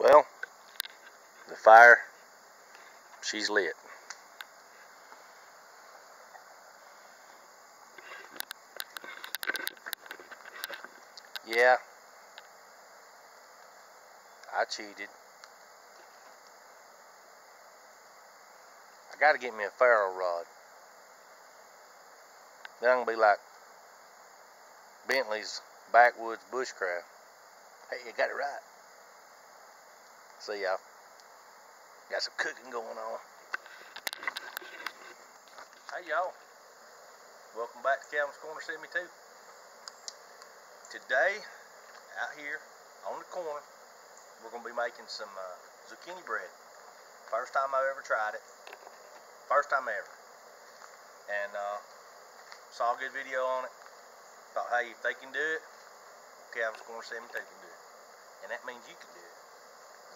Well, the fire, she's lit. Yeah, I cheated. I gotta get me a ferro rod. Then I'm gonna be like Bentley's Backwoods Bushcraft. Hey, you got it right. See y'all. Got some cooking going on. Hey y'all. Welcome back to Calvin's Corner 72. Today, out here on the corner, we're going to be making some zucchini bread. First time I've ever tried it. First time ever. And saw a good video on it. Thought, hey, if they can do it, Calvin's Corner 72 can do it. And that means you can do it.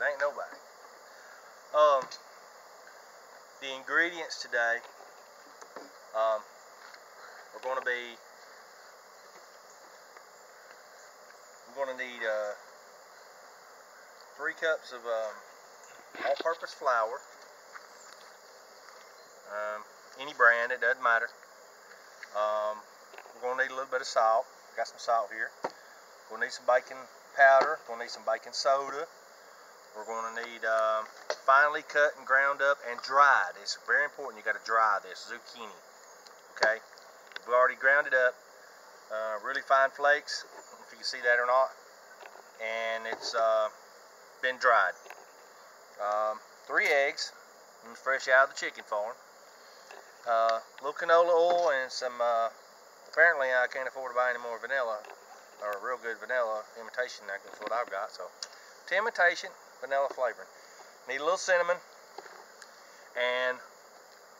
There ain't nobody. The ingredients today, we're going to be... We're going to need 3 cups of all-purpose flour, any brand, it doesn't matter. We're going to need a little bit of salt. Got some salt here. We'll need some baking powder. We'll need some baking soda. We're going to need finely cut and ground up and dried. It's very important. You got to dry this zucchini. Okay, we've already ground it up. Really fine flakes, if you can see that or not, and it's been dried. 3 eggs, fresh out of the chicken farm. A little canola oil and some, apparently I can't afford to buy any more vanilla, or real good vanilla, imitation, that's what I've got, so. To imitation, vanilla flavoring. Need a little cinnamon, and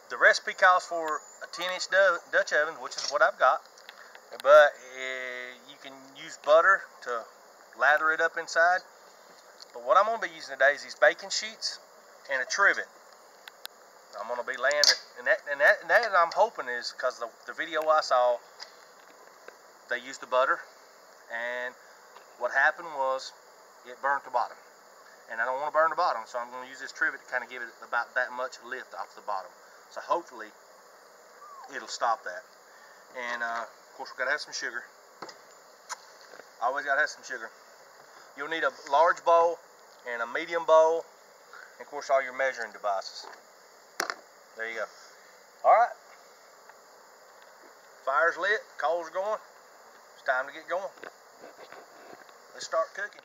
the recipe calls for a 10-inch Dutch oven, which is what I've got. But you can use butter to lather it up inside. But what I'm going to be using today is these baking sheets and a trivet. I'm going to be laying it, and that I'm hoping is because the video I saw, they used the butter, and what happened was it burnt the bottom, and I don't want to burn the bottom, so I'm going to use this trivet to kind of give it about that much lift off the bottom. So hopefully it'll stop that. And of course, we gotta have some sugar. Always gotta have some sugar. You'll need a large bowl and a medium bowl, and of course, all your measuring devices. There you go. All right. Fire's lit. Coals are going. It's time to get going. Let's start cooking.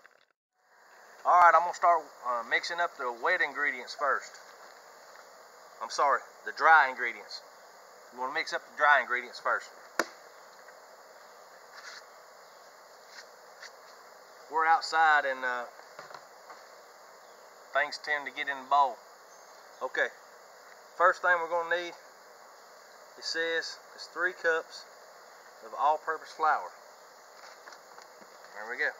All right, I'm gonna start mixing up the wet ingredients first. I'm sorry, the dry ingredients. You wanna mix up the dry ingredients first. We're outside and things tend to get in the bowl. Okay, first thing we're going to need, it says it's 3 cups of all-purpose flour. There we go.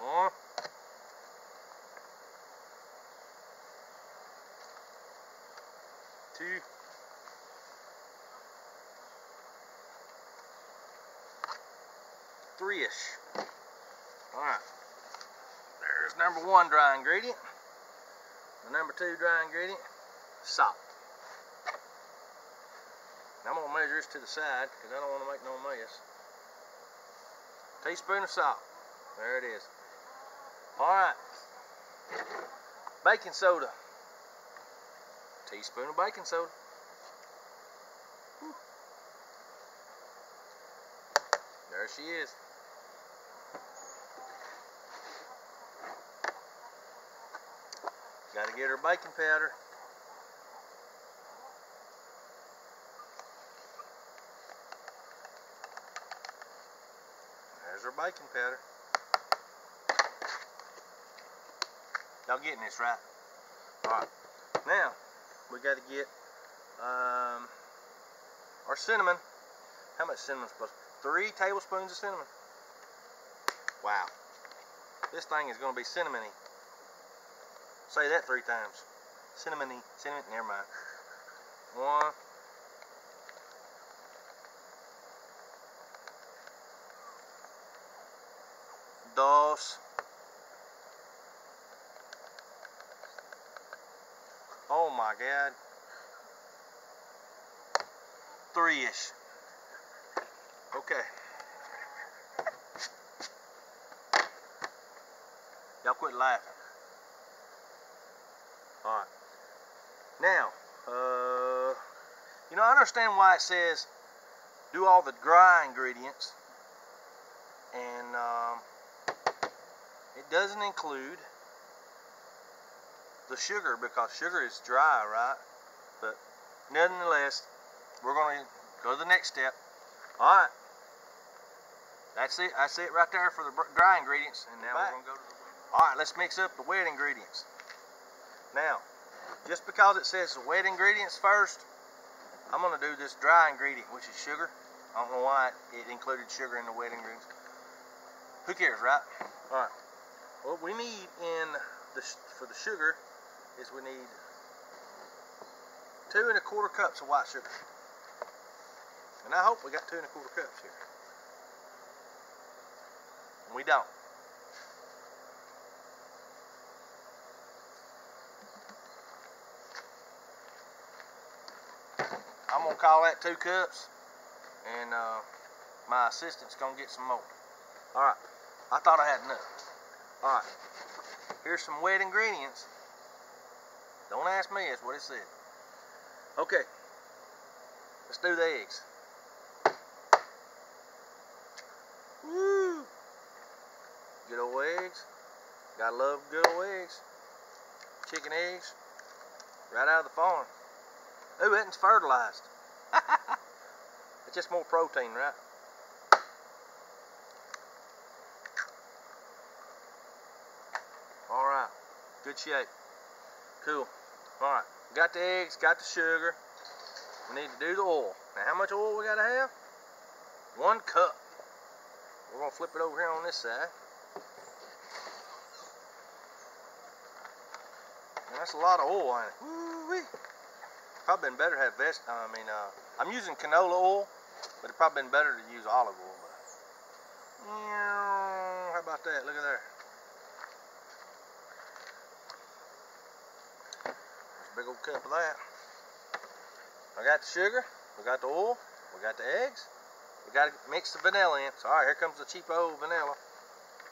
There's 1. Two. 3-ish. Alright. There's number 1 dry ingredient. The number 2 dry ingredient, salt. Now I'm going to measure this to the side because I don't want to make no mess. Teaspoon of salt. There it is. Alright. Baking soda. Teaspoon of baking soda. Whew. There she is. Got to get her baking powder. There's her baking powder. Y'all getting this right? Alright. Now, we got to get our cinnamon. How much cinnamon is supposed to be? 3 tablespoons of cinnamon. Wow. This thing is going to be cinnamony. Say that 3 times. Cinnamony. Cinnamon. Never mind. 1. 2. Oh my God. 3-ish. Okay. Y'all quit laughing. Alright. Now, you know, I understand why it says do all the dry ingredients, and it doesn't include the sugar, because sugar is dry, right? But nonetheless, we're going to go to the next step. Alright. That's it. That's it right there for the dry ingredients. And now we're going to go to the... Alright, let's mix up the wet ingredients. Now, just because it says the wet ingredients first, I'm going to do this dry ingredient, which is sugar. I don't know why it included sugar in the wet ingredients. Who cares, right? Alright. What we need for the sugar is we need 2¼ cups of white sugar. And I hope we got 2¼ cups here. And we don't. I'm going to call that 2 cups, and my assistant's going to get some more. Alright, I thought I had enough. Alright, here's some wet ingredients. Don't ask me, that's what it said. Okay, let's do the eggs. Woo! Good old eggs. Gotta love good old eggs. Chicken eggs. Right out of the farm. Ooh, that one's fertilized. It's just more protein, right? Alright. Good shape. Cool. Alright. Got the eggs, got the sugar. We need to do the oil. Now, how much oil we gotta have? 1 cup. We're gonna flip it over here on this side. And that's a lot of oil, ain't it? Woo-wee. Probably been better to have I'm using canola oil, but it's probably been better to use olive oil. But how about that? Look at there. There's a big old cup of that. I got the sugar, we got the oil, we got the eggs. We got to mix the vanilla in. So, all right, here comes the cheap old vanilla.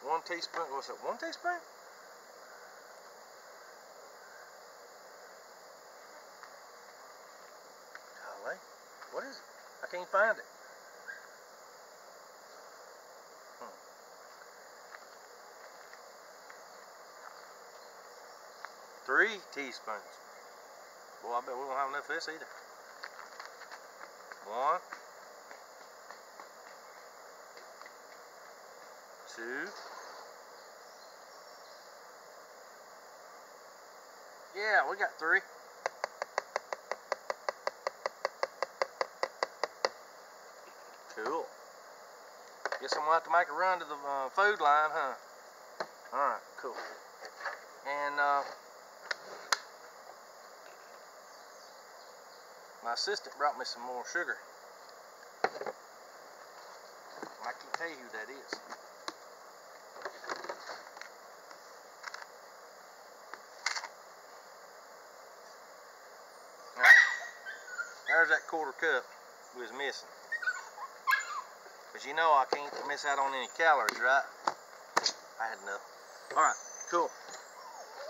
1 teaspoon. What's that? 1 teaspoon? Golly, what is it? I can't find it. Hmm. 3 teaspoons. Boy, I bet we don't have enough of this either. 1. 2. Yeah, we got 3. Cool. Guess I'm gonna have to make a run to the food line, huh? All right, cool. And my assistant brought me some more sugar. I can tell you who that is. There's that ¼ cup we was missing. But you know I can't miss out on any calories, right? I had enough. Alright, cool.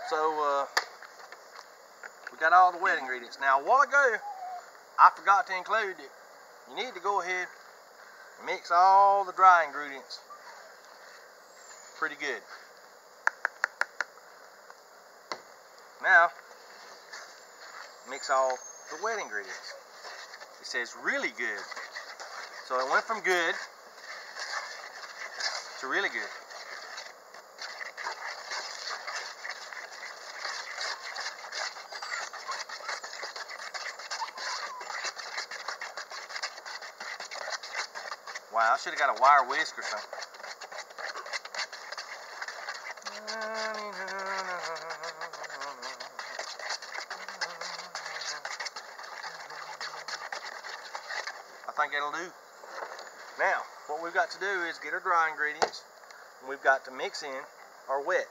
So, we got all the wet ingredients. Now, a while ago, I forgot to include that you need to go ahead and mix all the dry ingredients pretty good. Now, mix all the wet ingredients. It says really good. So it went from good to really good. Wow, I should have got a wire whisk or something. I think that'll do. Now, what we've got to do is get our dry ingredients. and we've got to mix in our wet.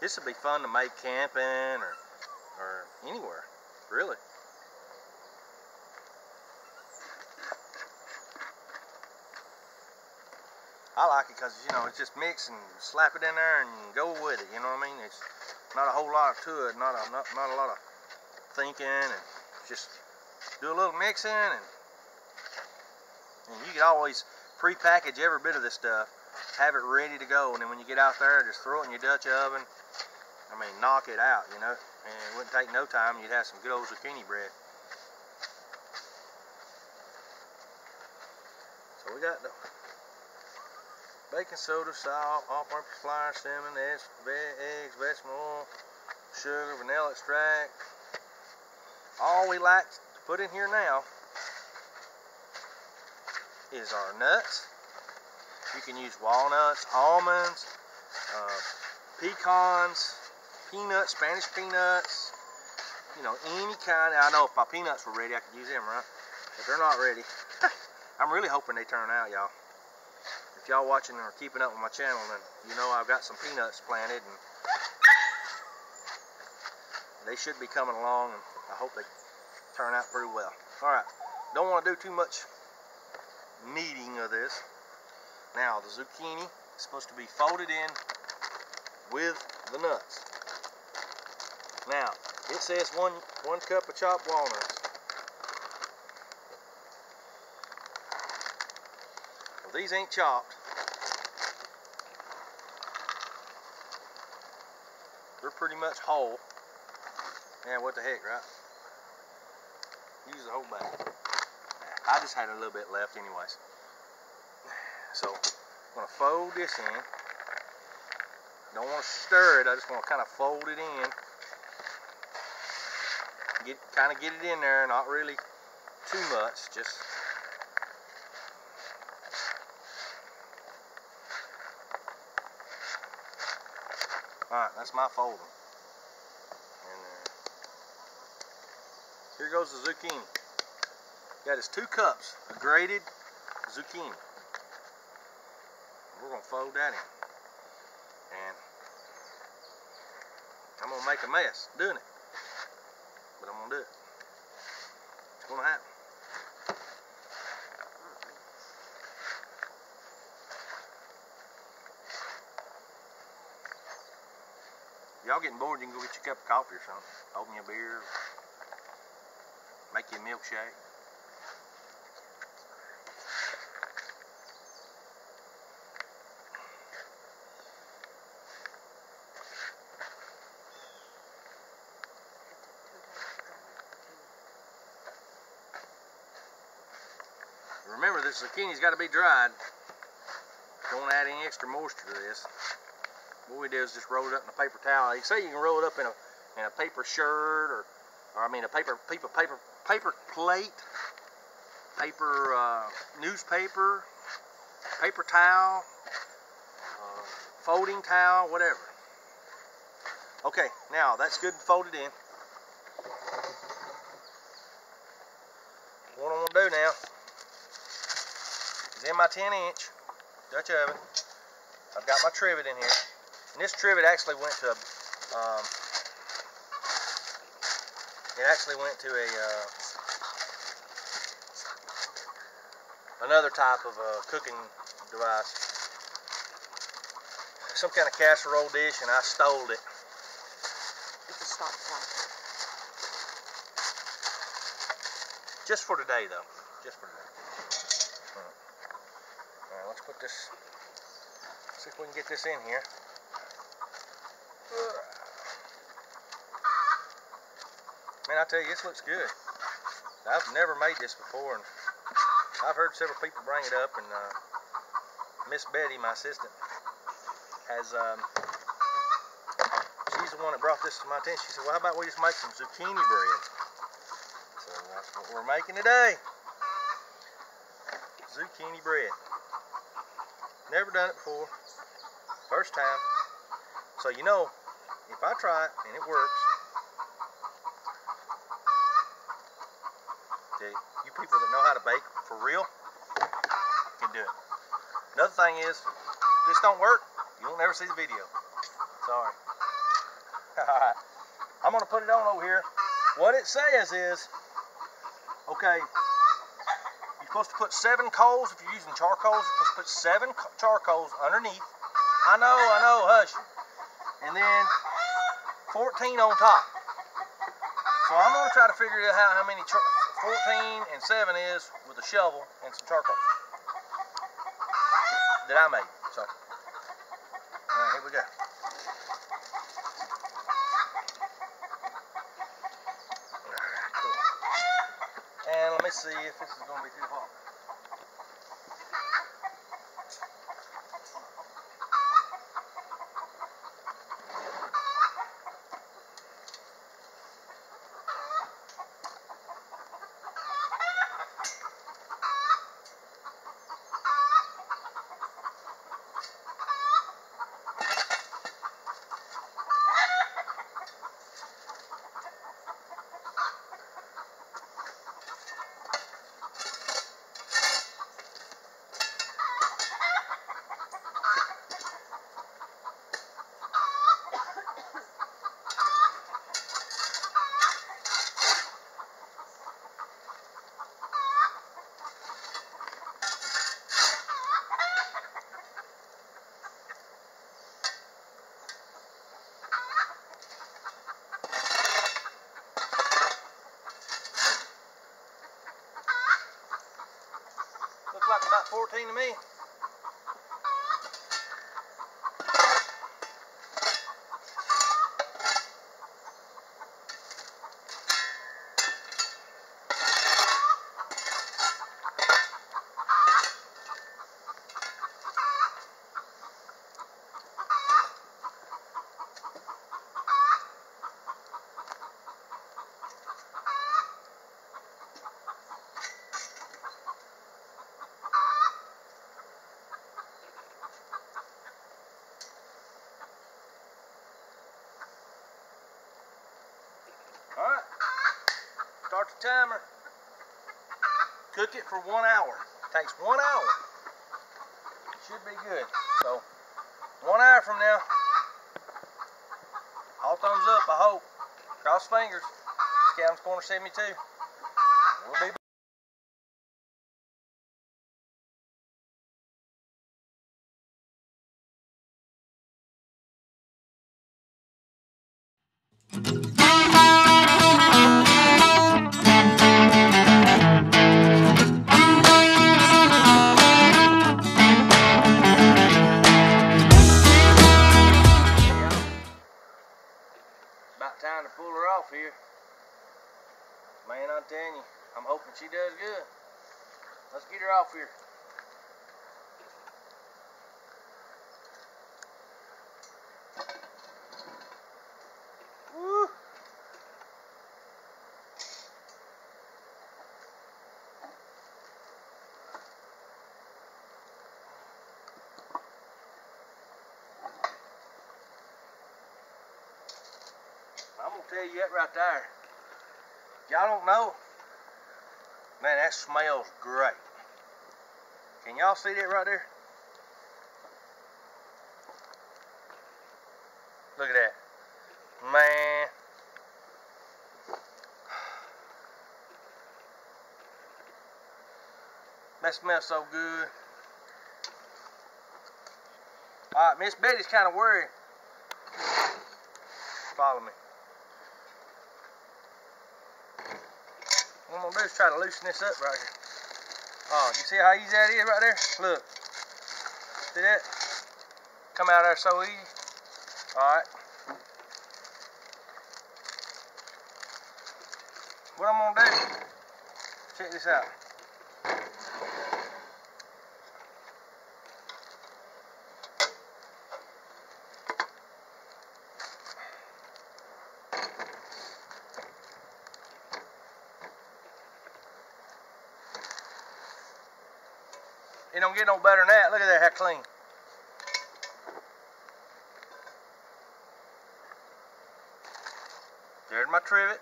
This would be fun to make camping or anywhere, really. I like it because, you know, it's just mix and slap it in there and go with it, you know what I mean? It's not a whole lot to it, not a lot of thinking, and just do a little mixing, and you can always pre-package every bit of this stuff, have it ready to go, and then when you get out there, just throw it in your Dutch oven, I mean, knock it out, you know, and it wouldn't take no time, you'd have some good old zucchini bread. So we got the baking soda, salt, all-purpose flour, cinnamon, eggs, vegetable oil, sugar, vanilla extract. All we like to put in here now is our nuts. You can use walnuts, almonds, pecans, peanuts, Spanish peanuts, you know, any kind. I know if my peanuts were ready, I could use them, right? But they're not ready. I'm really hoping they turn out, y'all. If y'all watching or keeping up with my channel, then you know I've got some peanuts planted, and they should be coming along, and I hope they turn out pretty well. Alright, don't want to do too much kneading of this. Now, the zucchini is supposed to be folded in with the nuts. Now, it says one cup of chopped walnuts. These ain't chopped. They're pretty much whole. Yeah, what the heck, right? Use the whole bag. I just had a little bit left anyways. So, I'm going to fold this in. Don't want to stir it. I just want to kind of fold it in. Kind of get it in there, not really too much, just... Alright, that's my folding. And here goes the zucchini. Got us 2 cups of grated zucchini. We're going to fold that in. And I'm going to make a mess doing it. But I'm going to do it. It's going to happen. Y'all getting bored, you can go get your cup of coffee or something. Open your beer. Make you a milkshake. Remember, this zucchini's got to be dried. Don't add any extra moisture to this. What we do is just roll it up in a paper towel. They say you can roll it up in a paper shirt or I mean a paper plate, paper newspaper, paper towel, folding towel, whatever. Okay, now that's good and folded in. What I'm gonna do now is in my 10-inch Dutch oven. I've got my trivet in here. And this trivet actually went to another type of cooking device, some kind of casserole dish, and I stole it. It's a stop sign. Just for today, though. Just for today. All right, let's put this. See if we can get this in here. Man, I tell you, this looks good. I've never made this before, and I've heard several people bring it up, and Miss Betty, my assistant, has, she's the one that brought this to my attention. She said, well, how about we just make some zucchini bread? So that's what we're making today. Zucchini bread. Never done it before. First time. So you know, if I try it and it works, you people that know how to bake for real can do it. Another thing is, if this don't work, you won't ever see the video. Sorry. Alright, I'm going to put it on over here. What it says is, okay, you're supposed to put 7 coals. If you're using charcoals, you're supposed to put 7 charcoals underneath. I know, hush. And then 14 on top. So I'm going to try to figure out how many 14 and 7 is with a shovel and some charcoal that I made. So, all right, here we go. See if this is going to be too hot. Looks like about 14 to me. Start the timer. Cook it for 1 hour. It takes 1 hour. It should be good. So, 1 hour from now, all thumbs up, I hope. Cross fingers. Calvin's Corner 72. We'll be back. I'm hoping she does good. Let's get her off here. Woo! I'm gonna tell you that right there. Y'all don't know. Man, that smells great. Can y'all see that right there? Look at that. Man. That smells so good. Alright, Miss Betty's kind of worried. Follow me. What I'm gonna do is try to loosen this up right here. Oh, you see how easy that is right there? Look. See that? Come out of there so easy. Alright. What I'm gonna do, check this out. It don't get no better than that. Look at that, how clean. There's my trivet.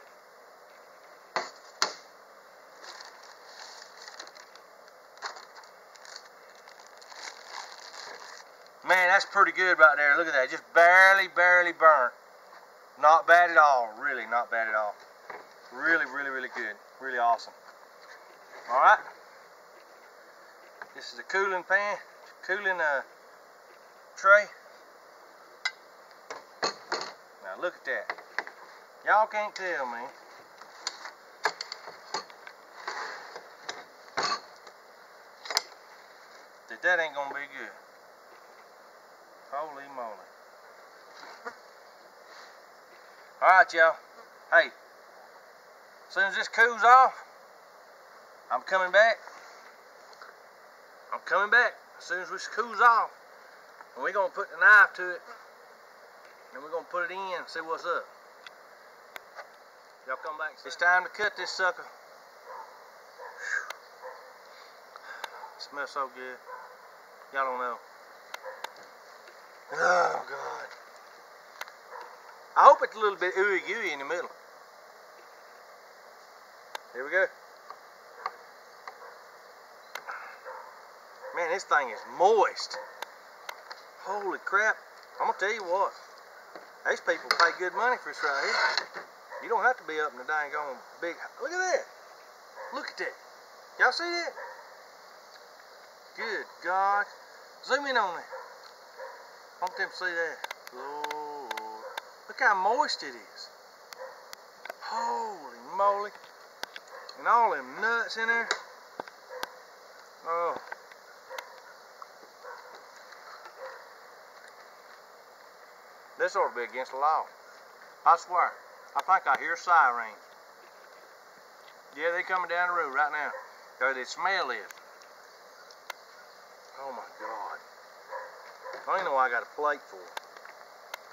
Man, that's pretty good right there. Look at that. Just barely burnt. Not bad at all. Really not bad at all. Really good. Really awesome. Alright. This is a cooling pan. Cooling tray. Now look at that. Y'all can't tell me. That ain't gonna be good. Holy moly. Alright, y'all. Hey, as soon as this cools off, I'm coming back. I'm coming back. As soon as this cools off, and we're gonna put the knife to it, and we're gonna put it in and see what's up. Y'all come back. It's time to cut this sucker. It smells so good. Y'all don't know. Oh, God. I hope it's a little bit ooey-gooey in the middle. Here we go. Man, this thing is moist. Holy crap. I'm going to tell you what. These people pay good money for this right here. You don't have to be up in the dang on big... Look at that. Look at that. Y'all see that? Good God. Zoom in on it. I want them to see that. Lord. Look how moist it is. Holy moly. And all them nuts in there. Oh. This ought to be against the law. I swear. I think I hear sirens. Yeah, they're coming down the road right now. Because they smell it. Oh my God. I don't even know why I got a plate for it.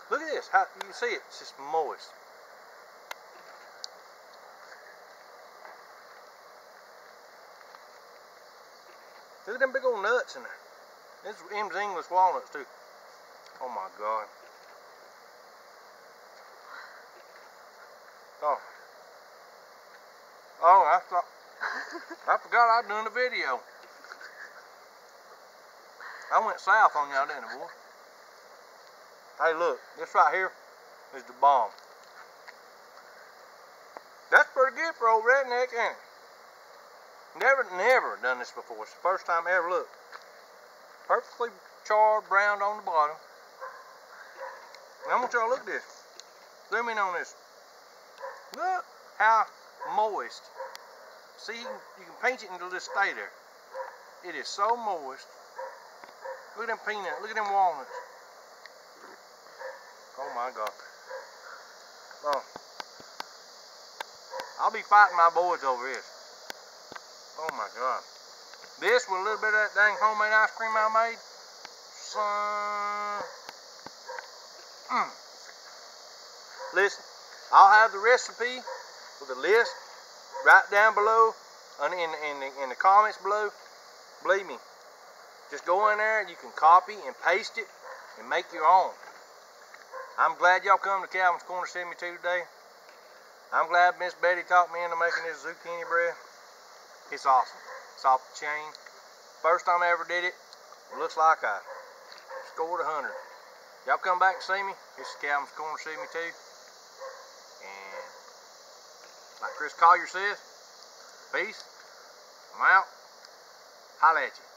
Look at this. How, you can see it. It's just moist. Look at them big old nuts in there. This is English walnuts too. Oh my God. Oh. Oh, I thought. I forgot I was doing a video. I went south on y'all, didn't I, boy? Hey, look. This right here is the bomb. That's pretty good for old redneck, ain't it? Never done this before. It's the first time I ever looked. Perfectly charred, browned on the bottom. And I want y'all to look at this. Zoom in on this. Look how moist. See, you can paint it and it'll just stay there. It is so moist. Look at them peanuts. Look at them walnuts. Oh my God. Oh. I'll be fighting my boys over this. Oh my God. This with a little bit of that dang homemade ice cream I made. Listen, I'll have the recipe with the list right down below and in the comments below. Believe me. Just go in there and you can copy and paste it and make your own. I'm glad y'all come to Calvin's Corner 72 today. I'm glad Miss Betty talked me into making this zucchini bread. It's awesome. It's off the chain. First time I ever did it, it looks like I scored 100. Y'all come back and see me. This is Calvin's Corner 72. And like Chris Collier says, peace. I'm out. Holla at you.